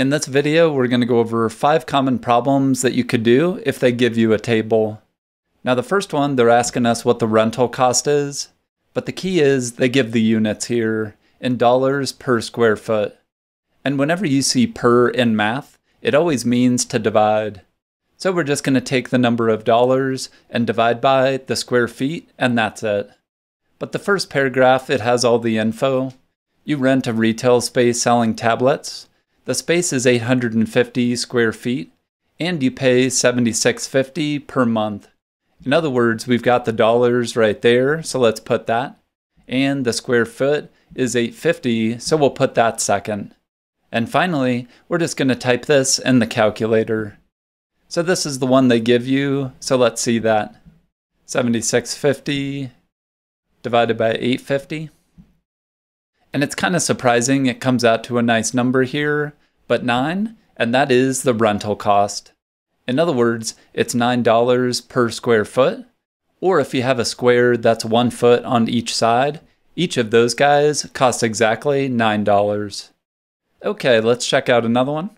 In this video, we're going to go over 5 common problems that you could do if they give you a table. Now the first one, they're asking us what the rental cost is, but the key is they give the units here in dollars per square foot. And whenever you see per in math, it always means to divide. So we're just going to take the number of dollars and divide by the square feet, and that's it. But the first paragraph, it has all the info. You rent a retail space selling tablets. The space is 850 square feet, and you pay $76.50 per month. In other words, we've got the dollars right there, so let's put that. And the square foot is 850, so we'll put that second. And finally, we're just going to type this in the calculator. So this is the one they give you, so let's see that. 76.50 divided by 850. And it's kind of surprising it comes out to a nice number here, but 9, and that is the rental cost. In other words, it's $9 per square foot, or if you have a square that's 1 foot on each side, each of those guys costs exactly $9. Okay, let's check out another one.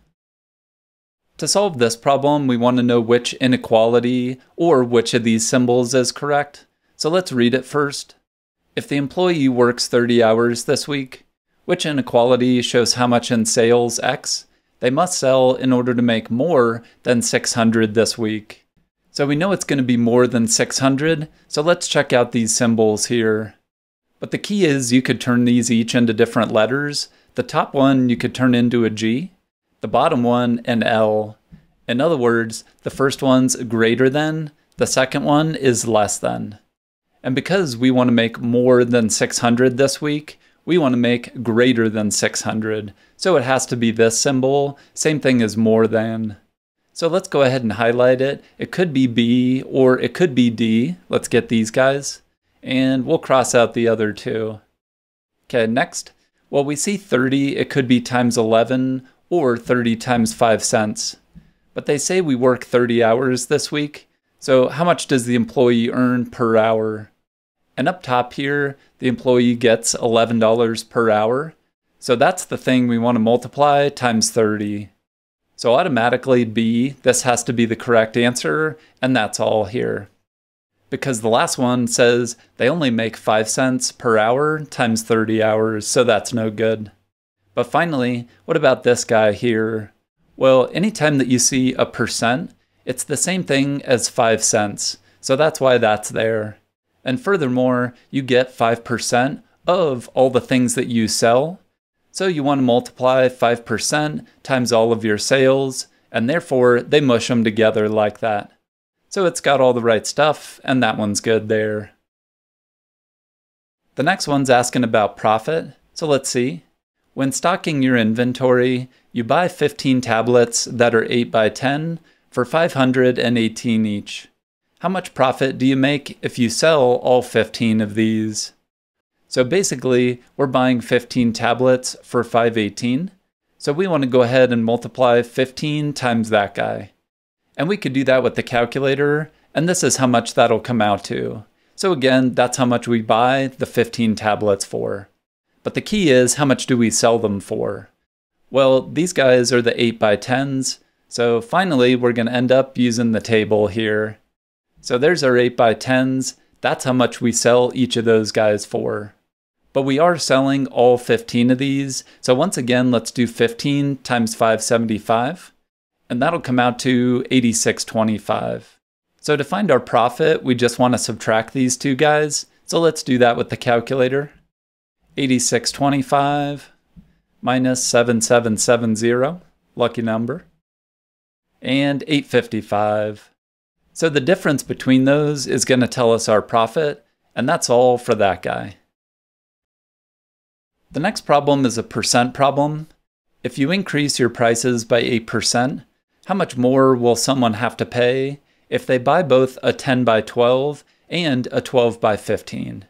To solve this problem, we want to know which inequality or which of these symbols is correct. So let's read it first. If the employee works 30 hours this week, which inequality shows how much in sales X they must sell in order to make more than 600 this week? So we know it's going to be more than 600, so let's check out these symbols here. But the key is you could turn these each into different letters. The top one you could turn into a G, the bottom one an L. In other words, the first one's greater than, the second one is less than. And because we want to make more than 600 this week, we want to make greater than 600. So it has to be this symbol, same thing as more than. So let's go ahead and highlight it. It could be B or it could be D. Let's get these guys. And we'll cross out the other two. Okay, next. Well, we see 30, it could be times 11 or 30 times 5 cents. But they say we work 30 hours this week, so how much does the employee earn per hour? And up top here, the employee gets $11 per hour. So that's the thing we want to multiply times 30. So automatically B, this has to be the correct answer, and that's all here. Because the last one says they only make 5 cents per hour times 30 hours, so that's no good. But finally, what about this guy here? Well, anytime that you see a percent, it's the same thing as 5 cents, so that's why that's there. And furthermore, you get 5% of all the things that you sell, so you want to multiply 5% times all of your sales, and therefore they mush them together like that. So it's got all the right stuff, and that one's good there. The next one's asking about profit, so let's see. When stocking your inventory, you buy 15 tablets that are 8x10 for $518 each. How much profit do you make if you sell all 15 of these? So basically, we're buying 15 tablets for $518, so we want to go ahead and multiply 15 times that guy. And we could do that with the calculator, and this is how much that'll come out to. So again, that's how much we buy the 15 tablets for. But the key is, how much do we sell them for? Well, these guys are the 8x10s, so finally we're going to end up using the table here. So there's our 8x10s, that's how much we sell each of those guys for. But we are selling all 15 of these, so once again, let's do 15 times 575. And that'll come out to $86.25. So to find our profit, we just want to subtract these two guys. So let's do that with the calculator. $86.25 minus 7770, lucky number, and $8.55. So the difference between those is going to tell us our profit, and that's all for that guy. The next problem is a percent problem. If you increase your prices by 8%, how much more will someone have to pay if they buy both a 10x12 and a 12x15?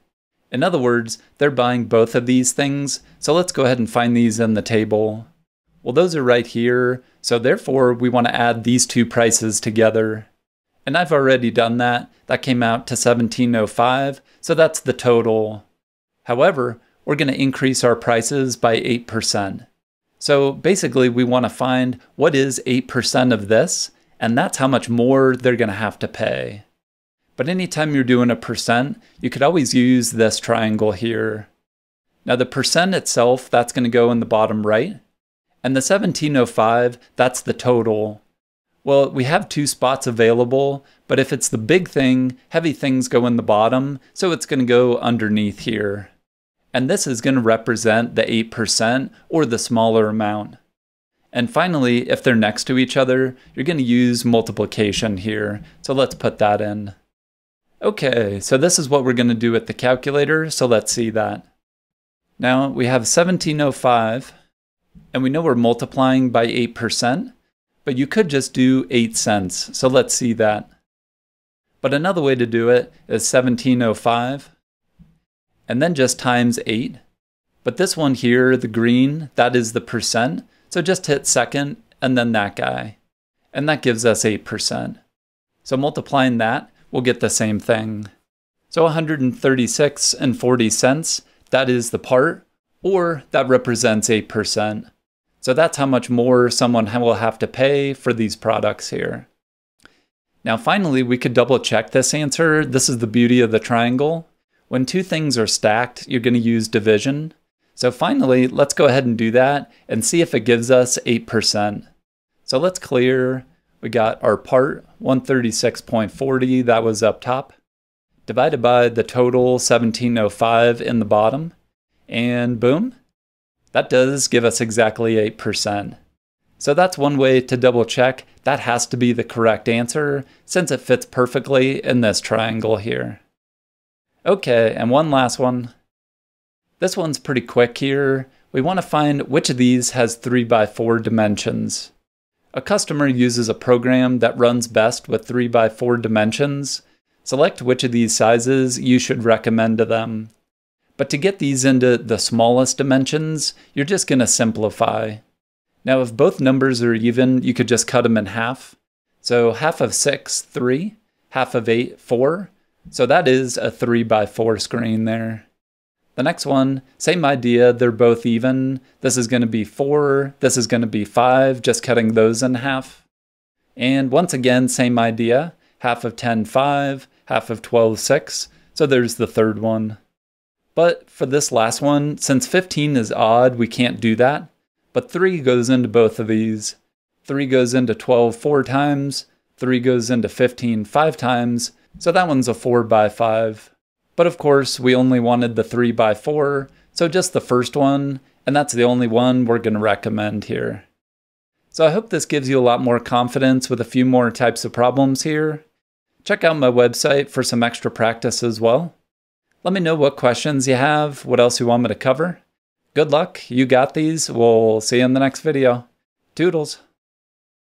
In other words, they're buying both of these things, so let's go ahead and find these in the table. Well, those are right here, so therefore we want to add these two prices together. And I've already done that. That came out to $17.05, so that's the total. However, we're going to increase our prices by 8%. So basically we want to find what is 8% of this, and that's how much more they're going to have to pay. But anytime you're doing a percent, you could always use this triangle here. Now the percent itself, that's going to go in the bottom right, and the 1705, that's the total. Well, we have two spots available, but if it's the big thing, heavy things go in the bottom, so it's going to go underneath here. And this is going to represent the 8% or the smaller amount. And finally, if they're next to each other, you're going to use multiplication here. So let's put that in. Okay, so this is what we're going to do with the calculator, so let's see that. Now we have 1705, and we know we're multiplying by 8%, but you could just do 8 cents, so let's see that. But another way to do it is 1705, and then just times 8. But this one here, the green, that is the percent, so just hit second and then that guy. And that gives us 8%. So multiplying that, we'll get the same thing. So 136.40, that is the part, or that represents 8%. So that's how much more someone will have to pay for these products here. Now finally, we could double check this answer. This is the beauty of the triangle. When two things are stacked, you're going to use division. So finally, let's go ahead and do that and see if it gives us 8%. So let's clear. We got our part, 136.40, that was up top, divided by the total, 1705 in the bottom, and boom, that does give us exactly 8%. So that's one way to double check. That has to be the correct answer since it fits perfectly in this triangle here. Okay, and one last one. This one's pretty quick here. We want to find which of these has 3x4 dimensions. A customer uses a program that runs best with 3x4 dimensions. Select which of these sizes you should recommend to them. But to get these into the smallest dimensions, you're just going to simplify. Now if both numbers are even, you could just cut them in half. So half of 6, 3, half of 8, 4. So that is a 3x4 screen there. The next one, same idea, they're both even. This is going to be 4, this is going to be 5, just cutting those in half. And once again, same idea, half of 10, 5, half of 12, 6. So there's the third one. But for this last one, since 15 is odd, we can't do that. But 3 goes into both of these. 3 goes into 12 4 times, 3 goes into 15 5 times, so that one's a 4x5. But of course, we only wanted the 3x4, so just the first one, and that's the only one we're going to recommend here. So I hope this gives you a lot more confidence with a few more types of problems here. Check out my website for some extra practice as well. Let me know what questions you have, what else you want me to cover. Good luck, you got these, we'll see you in the next video. Toodles!